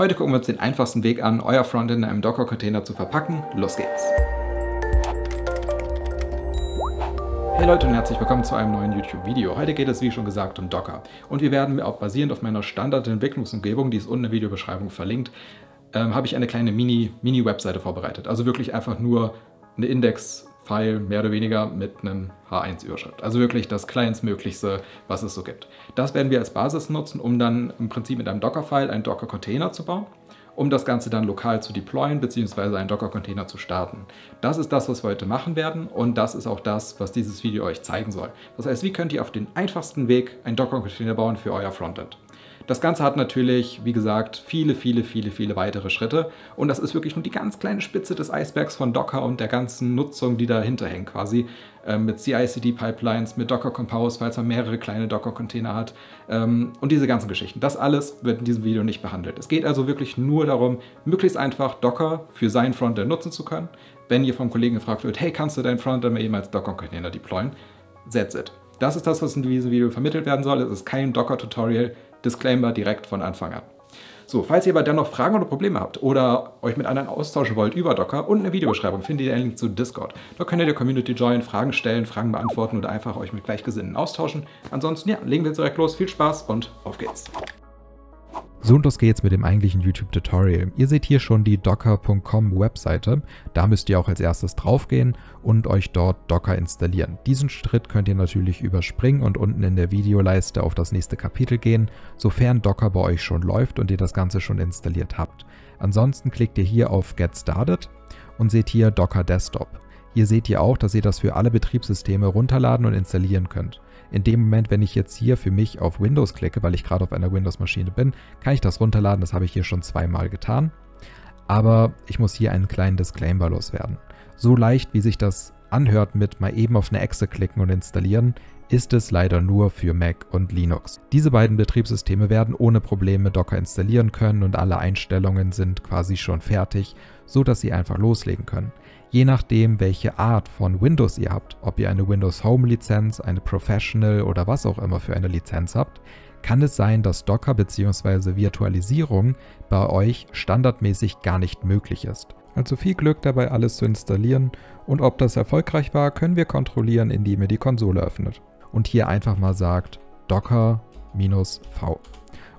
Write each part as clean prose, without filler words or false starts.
Heute gucken wir uns den einfachsten Weg an, euer Frontend in einem Docker-Container zu verpacken. Los geht's! Hey Leute und herzlich willkommen zu einem neuen YouTube-Video. Heute geht es, wie schon gesagt, um Docker. Und wir werden auch basierend auf meiner Standard-Entwicklungsumgebung, die ist unten in der Videobeschreibung verlinkt, habe ich eine kleine Mini-Webseite vorbereitet. Also wirklich einfach nur eine Index-File, mehr oder weniger, mit einem H1-Überschrift. Also wirklich das kleinstmöglichste, was es so gibt. Das werden wir als Basis nutzen, um dann im Prinzip mit einem Docker-File einen Docker-Container zu bauen, um das Ganze dann lokal zu deployen bzw. einen Docker-Container zu starten. Das ist das, was wir heute machen werden und das ist auch das, was dieses Video euch zeigen soll. Das heißt, wie könnt ihr auf den einfachsten Weg einen Docker-Container bauen für euer Frontend? Das Ganze hat natürlich, wie gesagt, viele weitere Schritte und das ist wirklich nur die ganz kleine Spitze des Eisbergs von Docker und der ganzen Nutzung, die dahinter hängt quasi. Mit CI/CD-Pipelines, mit Docker Compose, falls man mehrere kleine Docker-Container hat und diese ganzen Geschichten. Das alles wird in diesem Video nicht behandelt. Es geht also wirklich nur darum, möglichst einfach Docker für sein Frontend nutzen zu können. Wenn ihr vom Kollegen gefragt wird, hey, kannst du dein Frontend mal eben als Docker-Container deployen? That's it. Das ist das, was in diesem Video vermittelt werden soll. Es ist kein Docker-Tutorial. Disclaimer direkt von Anfang an. So, falls ihr aber dennoch Fragen oder Probleme habt oder euch mit anderen austauschen wollt über Docker, unten in der Videobeschreibung findet ihr einen Link zu Discord. Dort könnt ihr der Community joinen, Fragen stellen, Fragen beantworten oder einfach euch mit Gleichgesinnten austauschen. Ansonsten, ja, legen wir jetzt direkt los. Viel Spaß und auf geht's! So, und los geht's mit dem eigentlichen YouTube-Tutorial. Ihr seht hier schon die docker.com-Webseite. Da müsst ihr auch als erstes draufgehen und euch dort Docker installieren. Diesen Schritt könnt ihr natürlich überspringen und unten in der Videoleiste auf das nächste Kapitel gehen, sofern Docker bei euch schon läuft und ihr das Ganze schon installiert habt. Ansonsten klickt ihr hier auf Get Started und seht hier Docker Desktop. Hier seht ihr auch, dass ihr das für alle Betriebssysteme runterladen und installieren könnt. In dem Moment, wenn ich jetzt hier für mich auf Windows klicke, weil ich gerade auf einer Windows-Maschine bin, kann ich das runterladen, das habe ich hier schon zweimal getan. Aber ich muss hier einen kleinen Disclaimer loswerden. So leicht, wie sich das anhört mit mal eben auf eine Exe klicken und installieren, ist es leider nur für Mac und Linux. Diese beiden Betriebssysteme werden ohne Probleme Docker installieren können und alle Einstellungen sind quasi schon fertig, so dass sie einfach loslegen können. Je nachdem, welche Art von Windows ihr habt, ob ihr eine Windows Home Lizenz, eine Professional oder was auch immer für eine Lizenz habt, kann es sein, dass Docker bzw. Virtualisierung bei euch standardmäßig gar nicht möglich ist. Also viel Glück dabei, alles zu installieren und ob das erfolgreich war, können wir kontrollieren, indem ihr die Konsole öffnet und hier einfach mal sagt Docker-V.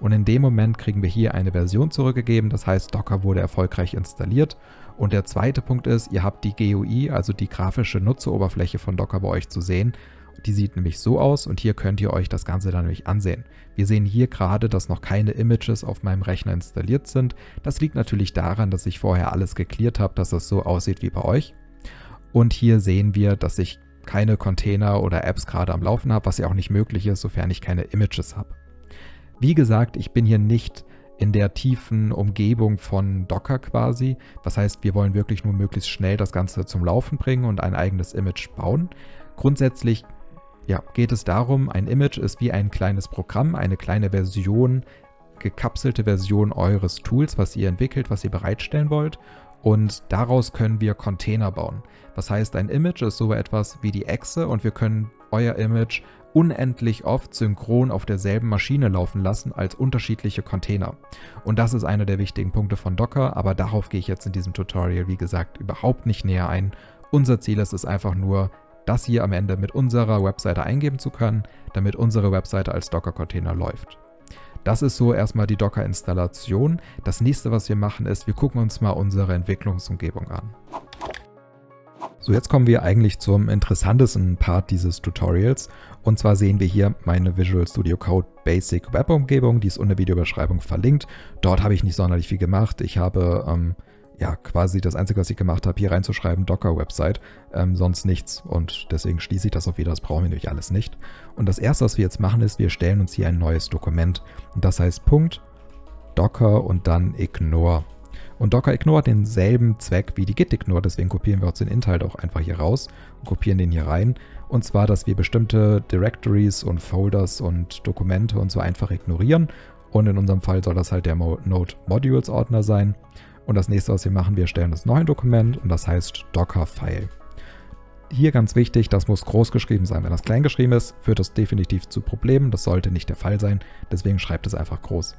Und in dem Moment kriegen wir hier eine Version zurückgegeben, das heißt, Docker wurde erfolgreich installiert. Und der zweite Punkt ist, ihr habt die GUI, also die grafische Nutzeroberfläche von Docker bei euch zu sehen. Die sieht nämlich so aus und hier könnt ihr euch das Ganze dann nämlich ansehen. Wir sehen hier gerade, dass noch keine Images auf meinem Rechner installiert sind. Das liegt natürlich daran, dass ich vorher alles gecleart habe, dass das so aussieht wie bei euch. Und hier sehen wir, dass ich keine Container oder Apps gerade am Laufen habe, was ja auch nicht möglich ist, sofern ich keine Images habe. Wie gesagt, ich bin hier nicht in der tiefen Umgebung von Docker quasi. Das heißt, wir wollen wirklich nur möglichst schnell das Ganze zum Laufen bringen und ein eigenes Image bauen. Grundsätzlich ja, geht es darum, ein Image ist wie ein kleines Programm, eine kleine Version, gekapselte Version eures Tools, was ihr entwickelt, was ihr bereitstellen wollt. Und daraus können wir Container bauen. Das heißt, ein Image ist so etwas wie die Exe und wir können euer Image unendlich oft synchron auf derselben Maschine laufen lassen als unterschiedliche Container. Und das ist einer der wichtigen Punkte von Docker, aber darauf gehe ich jetzt in diesem Tutorial, wie gesagt, überhaupt nicht näher ein. Unser Ziel ist es einfach nur, das hier am Ende mit unserer Webseite eingeben zu können, damit unsere Webseite als Docker-Container läuft. Das ist so erstmal die Docker-Installation. Das nächste, was wir machen, ist, wir gucken uns mal unsere Entwicklungsumgebung an. So, jetzt kommen wir eigentlich zum interessantesten Part dieses Tutorials. Und zwar sehen wir hier meine Visual Studio Code Basic Web Umgebung, die ist unter Videobeschreibung verlinkt. Dort habe ich nicht sonderlich viel gemacht. Ich habe ja quasi das Einzige, was ich gemacht habe, hier reinzuschreiben, Docker Website, sonst nichts. Und deswegen schließe ich das auch wieder, das brauchen wir nämlich alles nicht. Und das Erste, was wir jetzt machen, ist, wir stellen uns hier ein neues Dokument. Und das heißt Punkt, Docker und dann Ignore. Und Docker Ignore hat denselben Zweck wie die Git Ignore, deswegen kopieren wir uns den Inhalt auch einfach hier raus und kopieren den hier rein. Und zwar, dass wir bestimmte Directories und Folders und Dokumente und so einfach ignorieren. Und in unserem Fall soll das halt der Node Modules Ordner sein. Und das nächste, was wir machen, wir stellen uns noch ein Dokument und das heißt Dockerfile. Hier ganz wichtig, das muss groß geschrieben sein. Wenn das klein geschrieben ist, führt das definitiv zu Problemen. Das sollte nicht der Fall sein, deswegen schreibt es einfach groß.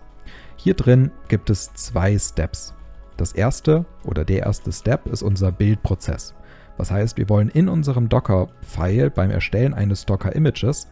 Hier drin gibt es zwei Steps. Das erste oder der erste Step ist unser Build-Prozess. Das heißt, wir wollen in unserem Docker-File beim Erstellen eines Docker-Images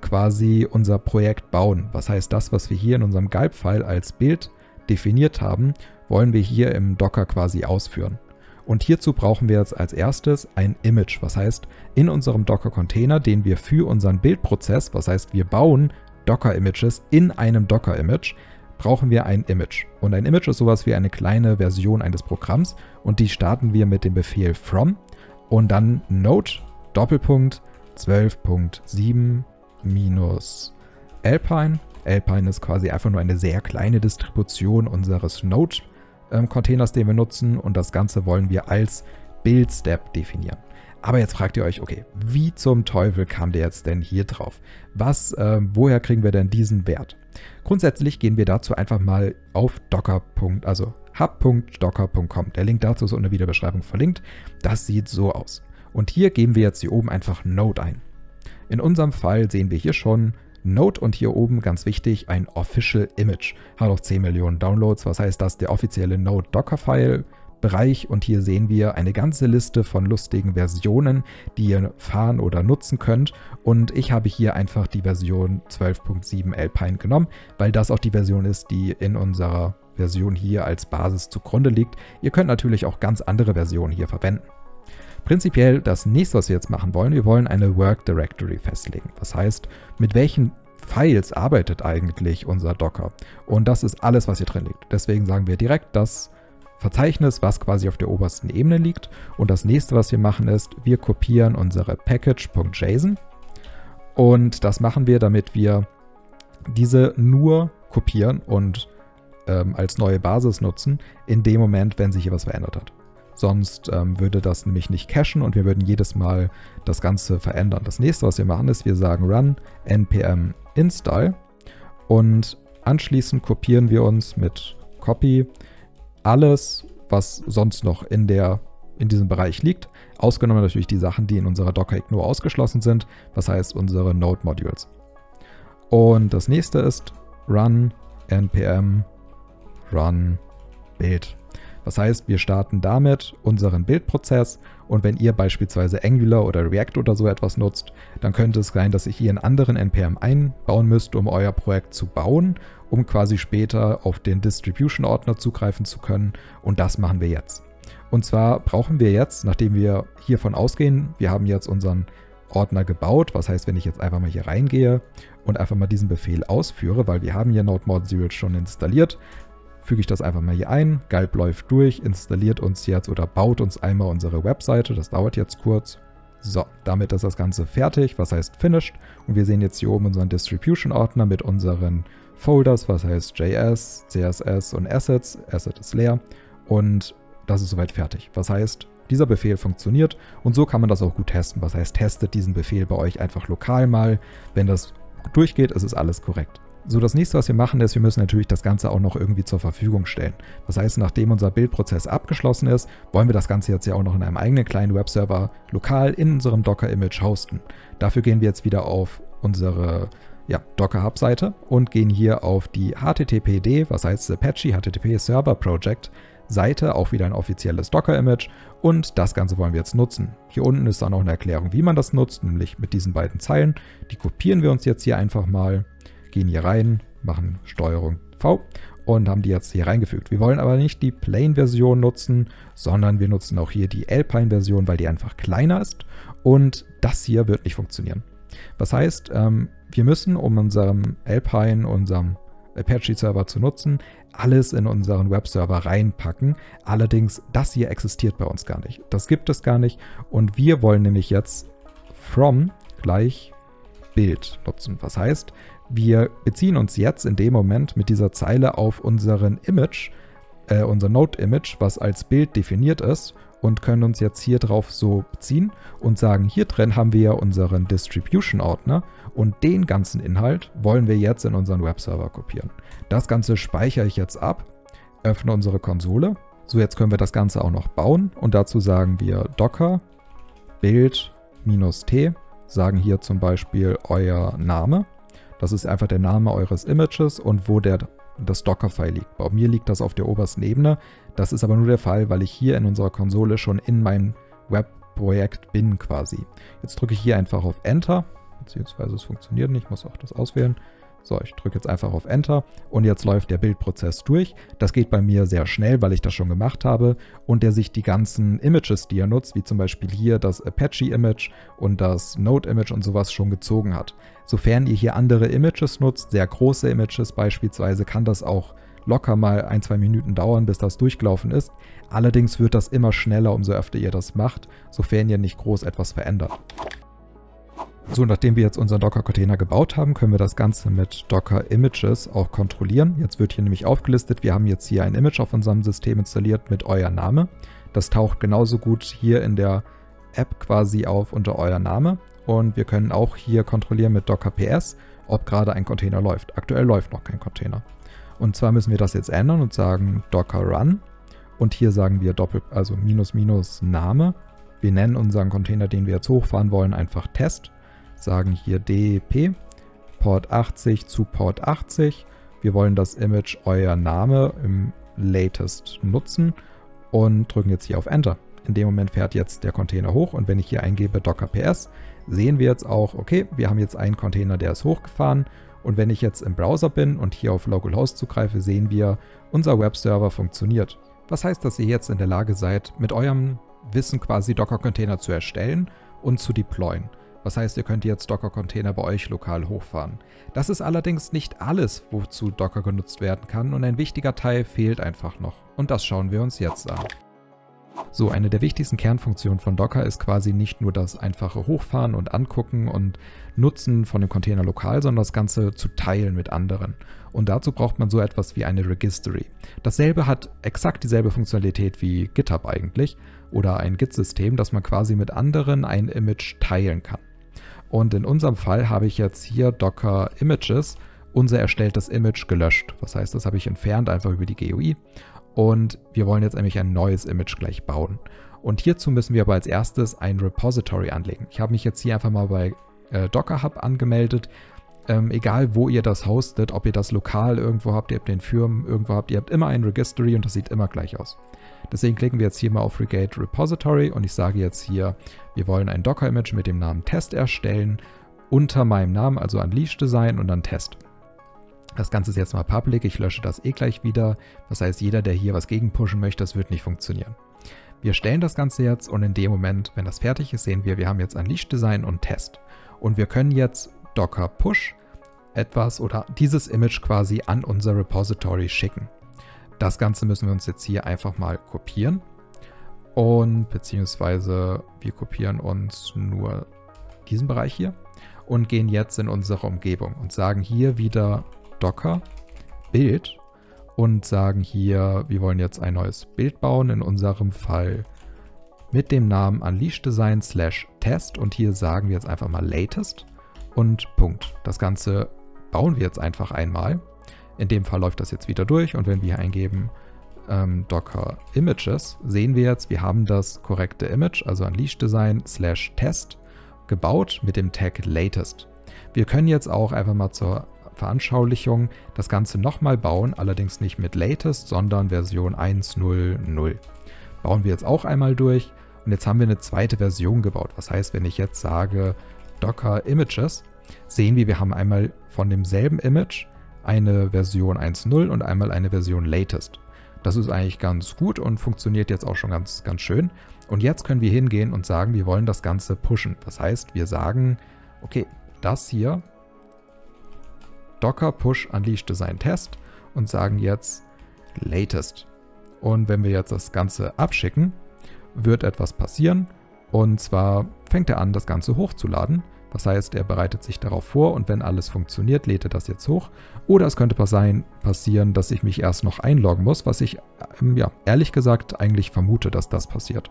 quasi unser Projekt bauen. Was heißt, das, was wir hier in unserem Guide-File als Bild definiert haben, wollen wir hier im Docker quasi ausführen. Und hierzu brauchen wir jetzt als erstes ein Image, was heißt, in unserem Docker-Container, den wir für unseren Build-Prozess, was heißt, wir bauen Docker-Images in einem Docker-Image, brauchen wir ein Image. Und ein Image ist sowas wie eine kleine Version eines Programms und die starten wir mit dem Befehl from und dann Node Doppelpunkt 12.7 minus Alpine. Alpine ist quasi einfach nur eine sehr kleine Distribution unseres Node-Containers, den wir nutzen, und das Ganze wollen wir als Build-Step definieren. Aber jetzt fragt ihr euch, okay, wie zum Teufel kam der jetzt denn hier drauf? Woher kriegen wir denn diesen Wert? Grundsätzlich gehen wir dazu einfach mal auf Docker. Also hub.docker.com. Der Link dazu ist unten in der Beschreibung verlinkt. Das sieht so aus. Und hier geben wir jetzt hier oben einfach Node ein. In unserem Fall sehen wir hier schon Node und hier oben, ganz wichtig, ein Official Image. Hat auch 10 Millionen Downloads, was heißt das? Der offizielle Node Dockerfile Bereich, und hier sehen wir eine ganze Liste von lustigen Versionen, die ihr fahren oder nutzen könnt, und ich habe hier einfach die Version 12.7 Alpine genommen, weil das auch die Version ist, die in unserer Version hier als Basis zugrunde liegt. Ihr könnt natürlich auch ganz andere Versionen hier verwenden. Prinzipiell das nächste, was wir jetzt machen wollen, wir wollen eine Work Directory festlegen. Das heißt, mit welchen Files arbeitet eigentlich unser Docker? Und das ist alles, was hier drin liegt. Deswegen sagen wir direkt das Verzeichnis, was quasi auf der obersten Ebene liegt. Und das nächste, was wir machen, ist, wir kopieren unsere package.json, und das machen wir, damit wir diese nur kopieren und als neue Basis nutzen, in dem Moment, wenn sich hier was verändert hat. Sonst würde das nämlich nicht cachen und wir würden jedes Mal das Ganze verändern. Das nächste, was wir machen, ist, wir sagen run npm install und anschließend kopieren wir uns mit copy alles, was sonst noch in diesem Bereich liegt, ausgenommen natürlich die Sachen, die in unserer Docker Ignore ausgeschlossen sind, was heißt unsere Node Modules. Und das nächste ist run npm run build. Das heißt, wir starten damit unseren Build-Prozess, und wenn ihr beispielsweise Angular oder React oder so etwas nutzt, dann könnte es sein, dass ihr hier einen anderen NPM einbauen müsst, um euer Projekt zu bauen, um quasi später auf den Distribution-Ordner zugreifen zu können, und das machen wir jetzt. Und zwar brauchen wir jetzt, nachdem wir hiervon ausgehen, wir haben jetzt unseren Ordner gebaut, was heißt, wenn ich jetzt einfach mal hier reingehe und einfach mal diesen Befehl ausführe, weil wir haben hier Node Modules schon installiert, füge ich das einfach mal hier ein, Galb läuft durch, installiert uns jetzt oder baut uns einmal unsere Webseite, das dauert jetzt kurz. So, damit ist das Ganze fertig, was heißt finished, und wir sehen jetzt hier oben unseren Distribution-Ordner mit unseren Folders, was heißt JS, CSS und Assets, Asset ist leer, und das ist soweit fertig, was heißt, dieser Befehl funktioniert, und so kann man das auch gut testen, was heißt, testet diesen Befehl bei euch einfach lokal mal, wenn das durchgeht, ist es alles korrekt. So, das nächste, was wir machen, ist, wir müssen natürlich das Ganze auch noch irgendwie zur Verfügung stellen. Das heißt, nachdem unser Build-Prozess abgeschlossen ist, wollen wir das Ganze jetzt ja auch noch in einem eigenen kleinen Webserver lokal in unserem Docker-Image hosten. Dafür gehen wir jetzt wieder auf unsere Docker Hub-Seite und gehen hier auf die HTTPD, was heißt Apache HTTP Server Project Seite, auch wieder ein offizielles Docker-Image, und das Ganze wollen wir jetzt nutzen. Hier unten ist dann auch eine Erklärung, wie man das nutzt, nämlich mit diesen beiden Zeilen. Die kopieren wir uns jetzt hier einfach mal. Gehen hier rein, machen Steuerung V und haben die jetzt hier reingefügt. Wir wollen aber nicht die Plain-Version nutzen, sondern wir nutzen auch hier die Alpine-Version, weil die einfach kleiner ist, und das hier wird nicht funktionieren. Was heißt, wir müssen, um unserem Alpine, unserem Apache-Server zu nutzen, alles in unseren Webserver reinpacken. Allerdings, das hier existiert bei uns gar nicht. Das gibt es gar nicht, und wir wollen nämlich jetzt from gleich Build nutzen. Was heißt, wir beziehen uns jetzt in dem Moment mit dieser Zeile auf unseren Image, unser Node-Image, was als Bild definiert ist, und können uns jetzt hier drauf so beziehen und sagen, hier drin haben wir ja unseren Distribution-Ordner, und den ganzen Inhalt wollen wir jetzt in unseren Webserver kopieren. Das Ganze speichere ich jetzt ab, öffne unsere Konsole. So, jetzt können wir das Ganze auch noch bauen, und dazu sagen wir Docker Build-T, sagen hier zum Beispiel euer Name. Das ist einfach der Name eures Images und wo der das Dockerfile liegt. Bei mir liegt das auf der obersten Ebene. Das ist aber nur der Fall, weil ich hier in unserer Konsole schon in meinem Webprojekt bin quasi. Jetzt drücke ich hier einfach auf Enter, beziehungsweise es funktioniert nicht, ich muss auch das auswählen. So, ich drücke jetzt einfach auf Enter und jetzt läuft der Bildprozess durch. Das geht bei mir sehr schnell, weil ich das schon gemacht habe und der sich die ganzen Images, die er nutzt, wie zum Beispiel hier das Apache-Image und das Node-Image und sowas schon gezogen hat. Sofern ihr hier andere Images nutzt, sehr große Images beispielsweise, kann das auch locker mal 1-2 Minuten dauern, bis das durchgelaufen ist. Allerdings wird das immer schneller, umso öfter ihr das macht, sofern ihr nicht groß etwas verändert. So, nachdem wir jetzt unseren Docker-Container gebaut haben, können wir das Ganze mit Docker-Images auch kontrollieren. Jetzt wird hier nämlich aufgelistet, wir haben jetzt hier ein Image auf unserem System installiert mit euer Name. Das taucht genauso gut hier in der App quasi auf unter euer Name. Und wir können auch hier kontrollieren mit Docker-PS, ob gerade ein Container läuft. Aktuell läuft noch kein Container. Und zwar müssen wir das jetzt ändern und sagen Docker-Run. Und hier sagen wir --Name. Wir nennen unseren Container, den wir jetzt hochfahren wollen, einfach Test. Sagen hier DEP, Port 80 zu Port 80. Wir wollen das Image euer Name im Latest nutzen und drücken jetzt hier auf Enter. In dem Moment fährt jetzt der Container hoch und wenn ich hier eingebe Docker PS, sehen wir jetzt auch, okay, wir haben jetzt einen Container, der ist hochgefahren und wenn ich jetzt im Browser bin und hier auf Localhost zugreife, sehen wir, unser Webserver funktioniert. Was heißt, dass ihr jetzt in der Lage seid, mit eurem Wissen quasi Docker-Container zu erstellen und zu deployen. Das heißt, ihr könnt jetzt Docker-Container bei euch lokal hochfahren. Das ist allerdings nicht alles, wozu Docker genutzt werden kann und ein wichtiger Teil fehlt einfach noch. Und das schauen wir uns jetzt an. So, eine der wichtigsten Kernfunktionen von Docker ist quasi nicht nur das einfache Hochfahren und Angucken und Nutzen von dem Container lokal, sondern das Ganze zu teilen mit anderen. Und dazu braucht man so etwas wie eine Registry. Dasselbe hat exakt dieselbe Funktionalität wie GitHub eigentlich oder ein Git-System, dass man quasi mit anderen ein Image teilen kann. Und in unserem Fall habe ich jetzt hier Docker Images, unser erstelltes Image gelöscht. Das heißt, das habe ich entfernt einfach über die GUI. Und wir wollen jetzt nämlich ein neues Image gleich bauen. Und hierzu müssen wir aber als erstes ein Repository anlegen. Ich habe mich jetzt hier einfach mal bei Docker Hub angemeldet. Egal wo ihr das hostet, ob ihr das lokal irgendwo habt, ihr habt den Firmen irgendwo habt, ihr habt immer ein Registry und das sieht immer gleich aus. Deswegen klicken wir jetzt hier mal auf Regate Repository und ich sage jetzt hier, wir wollen ein Docker-Image mit dem Namen Test erstellen, unter meinem Namen, also Unleashed Design und dann Test. Das Ganze ist jetzt mal public, ich lösche das eh gleich wieder. Das heißt, jeder, der hier was gegenpushen möchte, das wird nicht funktionieren. Wir stellen das Ganze jetzt und in dem Moment, wenn das fertig ist, sehen wir, wir haben jetzt Unleashed Design und Test. Und wir können jetzt Docker Push etwas oder dieses Image quasi an unser Repository schicken. Das Ganze müssen wir uns jetzt hier einfach mal kopieren und beziehungsweise wir kopieren uns nur diesen Bereich hier und gehen jetzt in unsere Umgebung und sagen hier wieder Docker Bild und sagen hier, wir wollen jetzt ein neues Bild bauen, in unserem Fall mit dem Namen unleasheddesign/test und hier sagen wir jetzt einfach mal latest und Punkt. Das Ganze bauen wir jetzt einfach einmal. In dem Fall läuft das jetzt wieder durch und wenn wir hier eingeben Docker Images, sehen wir jetzt, wir haben das korrekte Image, also unleasheddesign/test gebaut mit dem Tag latest. Wir können jetzt auch einfach mal zur Veranschaulichung das Ganze nochmal bauen, allerdings nicht mit latest, sondern Version 1.0.0. Bauen wir jetzt auch einmal durch und jetzt haben wir eine zweite Version gebaut. Was heißt, wenn ich jetzt sage Docker Images, sehen wir, wir haben einmal von demselben Image eine Version 1.0 und einmal eine Version Latest. Das ist eigentlich ganz gut und funktioniert jetzt auch schon ganz schön. Und jetzt können wir hingehen und sagen, wir wollen das Ganze pushen. Das heißt, wir sagen, okay, das hier, Docker Push Unleashed Design Test und sagen jetzt Latest. Und wenn wir jetzt das Ganze abschicken, wird etwas passieren. Und zwar fängt er an, das Ganze hochzuladen. Das heißt, er bereitet sich darauf vor und wenn alles funktioniert, lädt er das jetzt hoch. Oder es könnte passieren, dass ich mich erst noch einloggen muss, was ich ja, ehrlich gesagt eigentlich vermute, dass das passiert.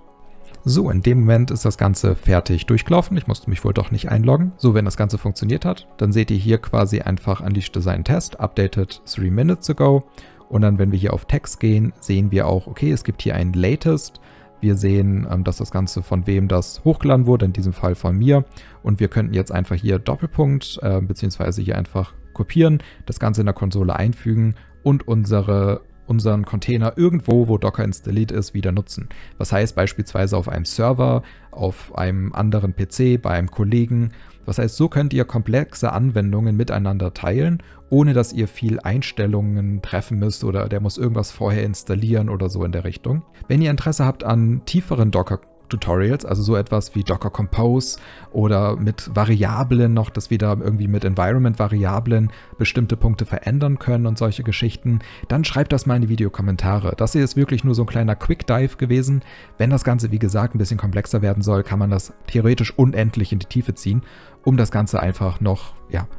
So, in dem Moment ist das Ganze fertig durchgelaufen. Ich musste mich wohl doch nicht einloggen. So, wenn das Ganze funktioniert hat, dann seht ihr hier quasi einfach Unleashed Design Test, updated 3 minutes ago. Und dann, wenn wir hier auf Text gehen, sehen wir auch, okay, es gibt hier ein Latest. Wir sehen, dass das Ganze von wem das hochgeladen wurde, in diesem Fall von mir. Und wir könnten jetzt einfach hier Doppelpunkt, beziehungsweise hier einfach kopieren, das Ganze in der Konsole einfügen und unseren Container irgendwo, wo Docker installiert ist, wieder nutzen. Was heißt beispielsweise auf einem Server, auf einem anderen PC, bei einem Kollegen. Das heißt, so könnt ihr komplexe Anwendungen miteinander teilen, ohne dass ihr viel Einstellungen treffen müsst oder der muss irgendwas vorher installieren oder so in der Richtung. Wenn ihr Interesse habt an tieferen Docker-Tutorials, also so etwas wie Docker Compose oder mit Variablen noch, dass wir da irgendwie mit Environment-Variablen bestimmte Punkte verändern können und solche Geschichten, dann schreibt das mal in die Videokommentare. Das hier ist wirklich nur so ein kleiner Quick-Dive gewesen. Wenn das Ganze, wie gesagt, ein bisschen komplexer werden soll, kann man das theoretisch unendlich in die Tiefe ziehen, um das Ganze einfach noch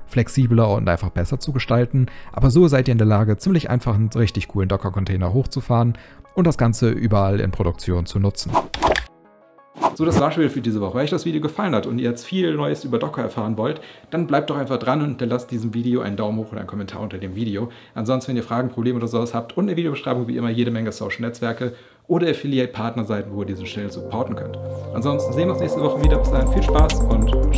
flexibler und einfach besser zu gestalten. Aber so seid ihr in der Lage, ziemlich einfach einen richtig coolen Docker-Container hochzufahren und das Ganze überall in Produktion zu nutzen. So, das war's schon wieder für diese Woche. Wenn euch das Video gefallen hat und ihr jetzt viel Neues über Docker erfahren wollt, dann bleibt doch einfach dran und hinterlasst diesem Video einen Daumen hoch oder einen Kommentar unter dem Video. Ansonsten, wenn ihr Fragen, Probleme oder sowas habt, unten in der Videobeschreibung wie immer jede Menge Social-Netzwerke oder Affiliate-Partnerseiten, wo ihr diesen schnell supporten könnt. Ansonsten sehen wir uns nächste Woche wieder. Bis dahin, viel Spaß und